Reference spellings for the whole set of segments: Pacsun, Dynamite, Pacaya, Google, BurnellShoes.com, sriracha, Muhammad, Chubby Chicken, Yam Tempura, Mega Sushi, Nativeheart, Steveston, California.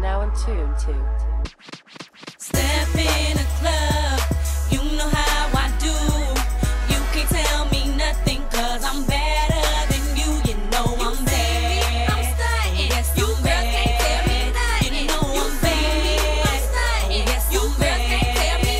now on 2 and 2. Step in a club, you know how I do. You can't tell me nothing, cause I'm better than you. You know I'm bad. I'm stuntin'. Yes, you girl can't tell me nothing. You know I'm bad. I'm stuntin'. Yes, you girl can't tell me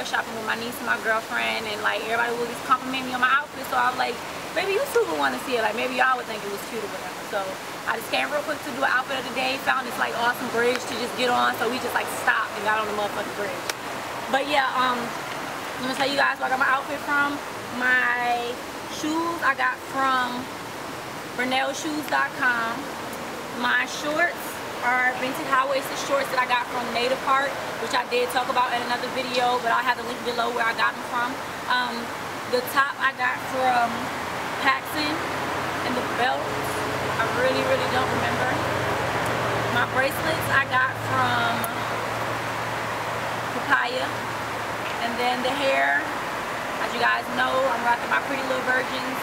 shopping with my niece and my girlfriend, and like everybody would just compliment me on my outfit, so I was like, maybe you two would want to see it, like maybe y'all would think it was cute or whatever. So I just came real quick to do an outfit of the day, found this like awesome bridge to just get on, so we just like stopped and got on the motherfucking bridge. But yeah, let me tell you guys where I got my outfit from. My shoes I got from BurnellShoes.com. My shorts are vintage high-waisted shorts that I got from Nativeheart, which I did talk about in another video, but I'll have the link below where I got them from. The top I got from Pacsun, and the belt I really don't remember. My bracelets I got from Pacaya, and then the hair, as you guys know, I'm rocking my Pretty Little Virgin's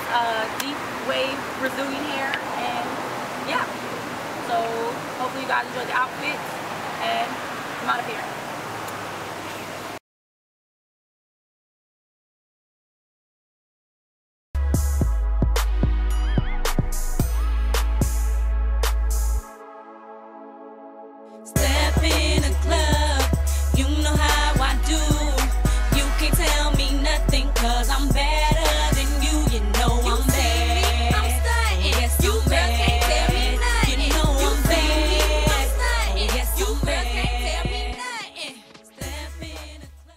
deep wave Brazilian hair, and yeah. So hopefully you guys enjoyed the outfits, and I'm out of here.